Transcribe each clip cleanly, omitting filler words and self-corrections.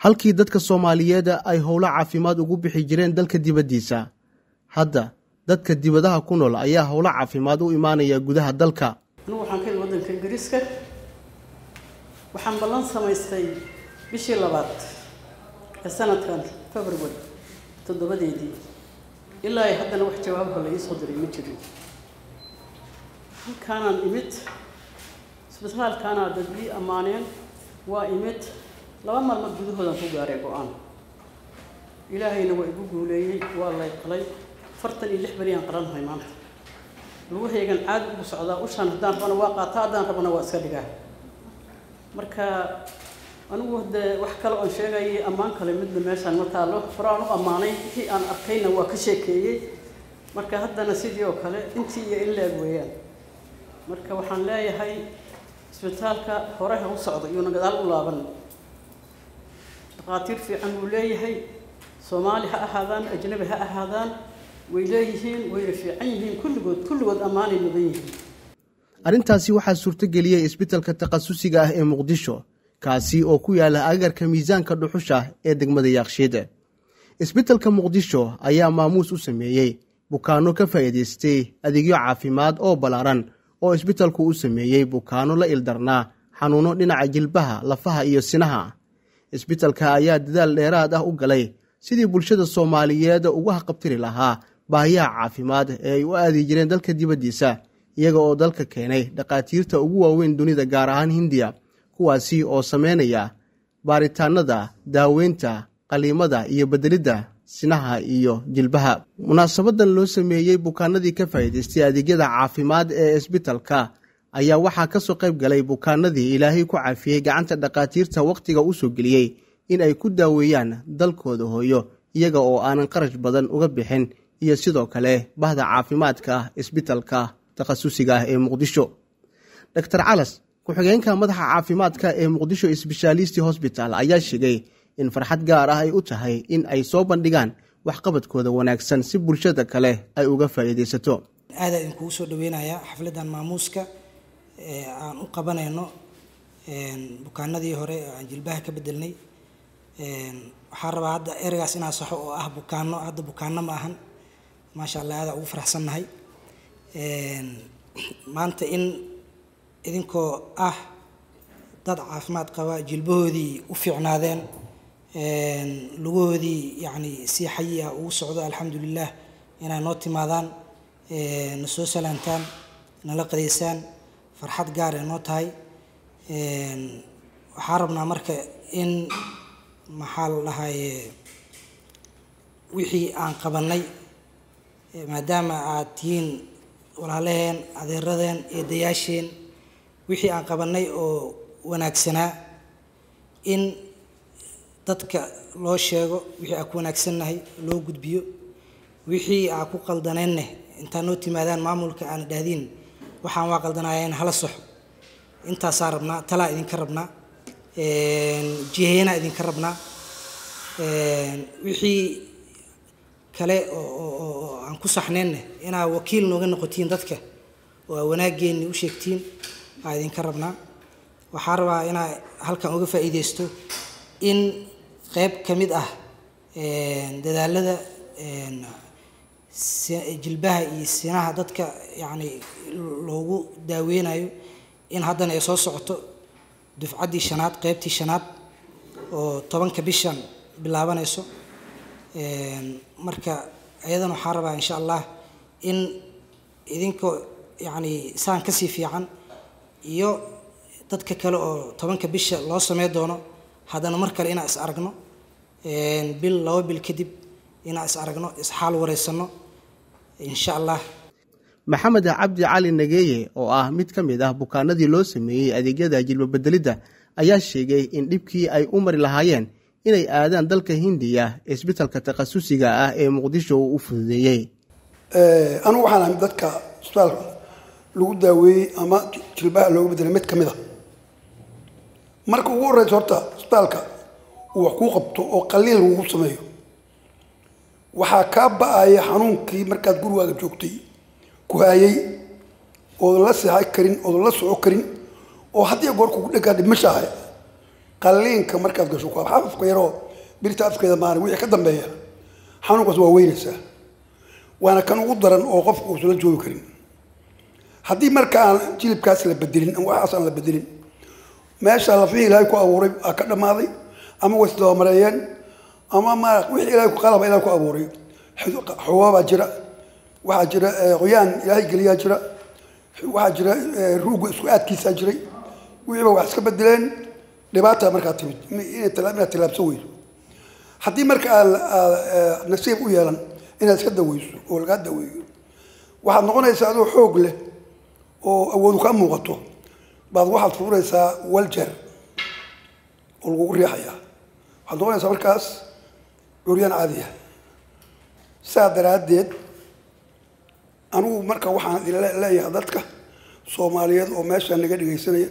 halkii dadka Soomaaliyeed ay howlo caafimaad ugu bixi jireen dalka dibadiisa. Hadda dadka dibadaha ku nool ayaa howlo caafimaad u imaanaya gudaha dalka. Anuu waxaan ka wadanka Ingiriiska waxaan ballan samaystay bishii labaad ee sanadkan February 7 ilaa haddana wax jawaab la ii soo diray ma jirin. Halkaan imid isbitaalkaana dadbi amaaneen waa imid laba mar mad gudahoodan ku gaaray go'aan. Ilaahayna waa igu guuleeyay waa la qalay 46 bari aan qaran hay maanta. Luuxeegan aad u socdaa u shan hadaan rabana waa qaataa hadaan rabana waa iska dhigaa. Marka anigu wax kale oo sheegay amaan kale mid meeshan ma taalo faraano amaanay intii aan arkayna waa ka sheekeeyay. Marka haddana sidii oo kale intii iyo in leeg weeyaan. marka waxaan leeyahay isbitaalka hore u socdo iyo nagadaal u laaban dhaqaatiir fiican uu leeyahay Soomaali ha ahaadaan ajnabi ha ahaadaan way leeyihiin way fiican yihiin kulligood ammaan ay leeyihiin. Arintaasi waxaa suurto galiyay isbitaalka taqasusiga ah ee Muqdisho kaasi oo ku yaala agarka miisaanka dhuxusha ee degmada Yaaqshiide. Isbitaalka Muqdisho ayaa maamuus u sameeyay bukaano ka faa'iidaystay adeegyo caafimaad oo balaaran oo isbitaalku u sameeyay bukaano la ildarnaa xanuuno dhinaca jilbaha lafaha iyo sinaha. Isbitaalka ayaa dadaal dheeraad ah u galay sidii bulshada Soomaaliyeed uga haqabtiri lahaa baahiyaha caafimaad ee ay u aadi jireen dalka dibadiisa iyaga oo dalka keenay dhaqaatiirta ugu waaweyn dunida gaar ahaan Hindiya kuwaasi oo sameynaya baaritaanada daaweynta qaliimada iyo bedelida sinaha iyo jilbaha. Munaasabadan loo sameeyay bukaanadii ka faa'iidaystay adeegyada caafimaad ee isbitaalka ayaa waxaa ka soo qayb galay bukaanadii Ilaahay ku caafiyay gacanta dhaqaatiirta waqtiga u soo geliyay in ay ku daaweeyaan dalkooda hooyo iyaga oo aanan qarash badan uga bixin iyo sidoo kale bahda caafimaadka isbitaalka taqasusiga ah ee Muqdisho. Dr. Calas ku-xigeenka madaxa caafimaadka ee Muqdisho Specialty Hospital ayaa sheegay in farxad gaar ah ay u tahay in ay soo bandhigaan waxqabadkooda wanaagsan si bulshada kale ay uga faa'iideysato. Aad aan ku soo dhaweynayaa xafladan maamuuska aan u qabanayno bukaanadii hore aan jilbaha ka bedelnay. Waxaan rabaa hadda ereygaas inaan saxo oo ah bukaano hadda bukaano ma ahan. Ma sha Allah aad ugu faraxsanahay. Maanta in idinkoo ah dad caafimaad qaba jilbahoodii u fiicnaadeen lugoodii yani si xayya oo socdo alxamdulillah ina noo timaadaan nasoo salaantaan nala qadeysaan farxad gaar ah noo tahay waxa rabnaa marka in maxal lahay wixii aan qabanay maadaama aad tiin walaalaheen adeeradeen ee dayaasheen wixii aan qabanay oo wanaagsanaa in dadka loo sheego wixii aan ku wanaagsannahay loo gudbiyo wixii aan ku qaldanayna inta noo timaadaan maamulka aan dhaadin waxaan waa qaldanayeen hala sax inta saarabna tala idin ka rabna jeena idin ka rabna wixii kale oo aan ku saxnayna inaa wakiil nooga noqotiin dadka oo wanaageeni u sheegtiin idin ka rabna waxaan rabaa inaa halkan uga faa'iideysto in qayb kamid ah dadaalada jilbaha iyo sinaha dadka yani loogu daaweynayo in haddana ay soo socoto dufcadii shanaad qaybtii shanaad oo 10ka bishan bilaabanayso marka ayadana waxaan rabaa insha Allah in idinko yani saan ka sii fiican iyo dadka kale oo 10ka bisha loo sameeyo doono haddana mar kale inaan is aragno bil laba bil kadib inaan is aragno is xaal wareysano insha Allah. Maxamed Cabdi Cali Nageeye oo ah mid ka mid ah bukaanadii loo sameeyay adeegyada jilba bedelida ayaa sheegay in dhibkii ay u mari lahaayeen inay aadaan dalka Hindiya isbitaalka taqasusiga ah ee Muqdisho uu u fududeeyay. Anu waxaan dadka isbitaalka lagu daaweeyay ama jilbaha loogu bedelay mid ka mid ah marka ugu horeeyay horta isbitaalka uu wax ku qabto oo qaliil ugu sameeyo waxa ka ba'ay xanuunkii markaad gurigaaga joogtay ku hayay oo la saxay karin oo la soo karin oo hadii goor ku dhagaa dhimashahay قلين كمركز جشوقة حافظ كيرو بيرتعرف كذا ماري ويا كذا بيا حنو قصوا وينسه وأنا كانوا قدرن أوقف وصلنا جوي كريم هدي مركز جيل بكاس لبدلين أو عصام لبدلين ما شاء الله فيه لا يكو أوري أكذا ماضي أما وصلوا مريان أما ما ويا لا يكو قلب لا يكو أوري حواب جرا وحجرا غيان لا يقلي جرا وحجرا روج سوات كيس جري ويا وعسك بدلين لبعتها مركز تبي من التلاب سوي حتى مركز نسيب وياهم إن السد ويسو والقد ويسو واحد نقول يساعدوا حقله أو نقام مغطو بعض واحد فور يسا والجر والريحية واحد نقول يسا مركز عريان عادية سادر عديد أنا مركز واحد لا يهدتك صوماليات أو ماشي أنا قد جيسني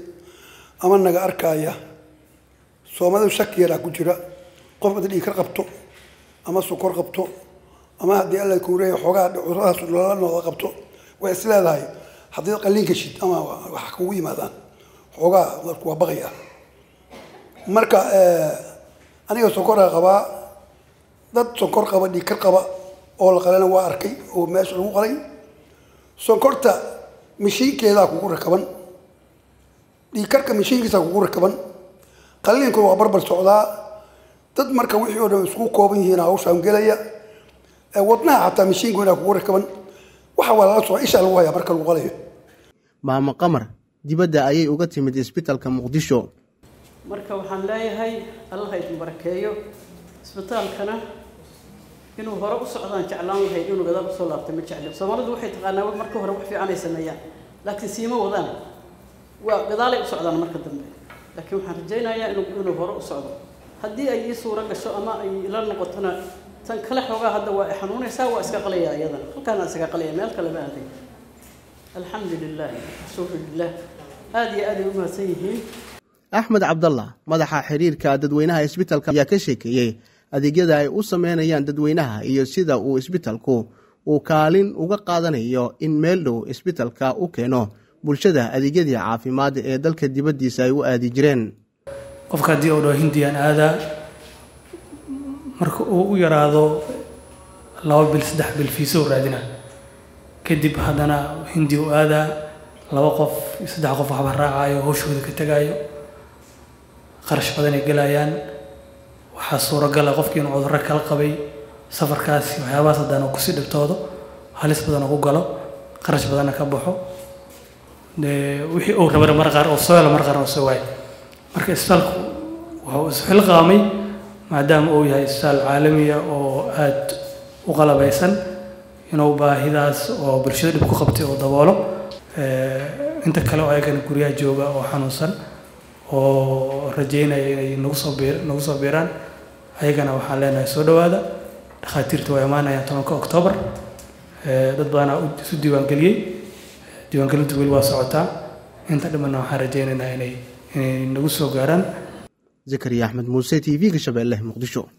أمانة أركايا سوما ذو شك يلا كجرا قربة اللي كرقبته أما سكر قبته أما هدي الله كوري حقاد عراس ولا لنا قبته وإسلام هاي حديث قليل كشيد أما وحكوي ماذا حقاد ذكوا بغيا مركا أنا يسكر قبا ضد سكر قبا اللي كرقبة أول قلنا وأركي وماشي مو قلي سكرتا مشين كذا كوري كمان اللي كرقة مشين كذا كوري كمان قليل كوا بربر سعوداء تد مركا وحي ولا يسوق كوبين هنا أو شامجلية وطنها حتى مشين كنا كورك كمان وحاول أسوأ إيش الوضع يا بركة الوغلية مع مقامر دي بدأ أي وقت من الإسبيتال كمقدسو مركا وحنلاي هاي الله يتباركيه إسبيتال كنا إنه هرب سعودان تعلم هاي إنه قدر بصلاة تمتشعل صمرد وحيد غنا ومركا هرب في عنا سنيان لكن سيما وضان وقدر سعودان مركا دمبي لكن حرجينا يا إنه هرب سعودان هدي أي صورة قشوا أما إلى نقطنا tan kala xoogaa hadda waa xanuun ay saa waa iska qaliyaa iyadana halkaan aan iska qaliyaa meel kale ma ahayn alxamdulillaah subhanallah hadi aad u maasayeen Axmed Cabdallah madaxa xiriirka dadweynaha isbitaalka ayaa ka sheekayay adeegyada ay u sameynayaan dadweynaha iyo sida uu isbitaalku uu kaalin uga qaadanayo in meel dhow isbitaalka u keeno bulshada adeegyada caafimaad ee dalka dibadiisa ay u aadi jireen qofka hadii uu hindiyaan aada marka uu yaraado laba bil saddex bil fiiso raadina kadib hadana hindi u aada laba qof saddex qof waxba raacaayo hooshooda ka tagaayo qarash badan ay galayaan waxa suuragal ah qofkii inuu cudurro kala qabay safarkaasi waxyaabaa sadaan ku si dhibtoodo halis badan ugu galo qarash badan ka baxo wixii uu rabo marqar oo soo la marqar oo soo way marka isbitaalku waa is xil qaamay maadaama uu yahay isbitaal caalami ah oo aad u qalabaysan inuu baahidaas oo bulshada dib ku qabtay oo daboolo inta kale oo ayagan guryaha jooga oo xanuunsan oo rajeynaya inay nagu soo biiraan ayagana waxaan leenahay soo dhawaada dhakhaatiirta way imaanayaan 10 Oktoobar dad badan oo isu diiwaangeliyey diiwaangelintu weli waa socotaa inta dhammaan waxaan rajeynaynaa inay nagu soo gaaraan زكريا أحمد موسى تي في كشبه الله مقدشو.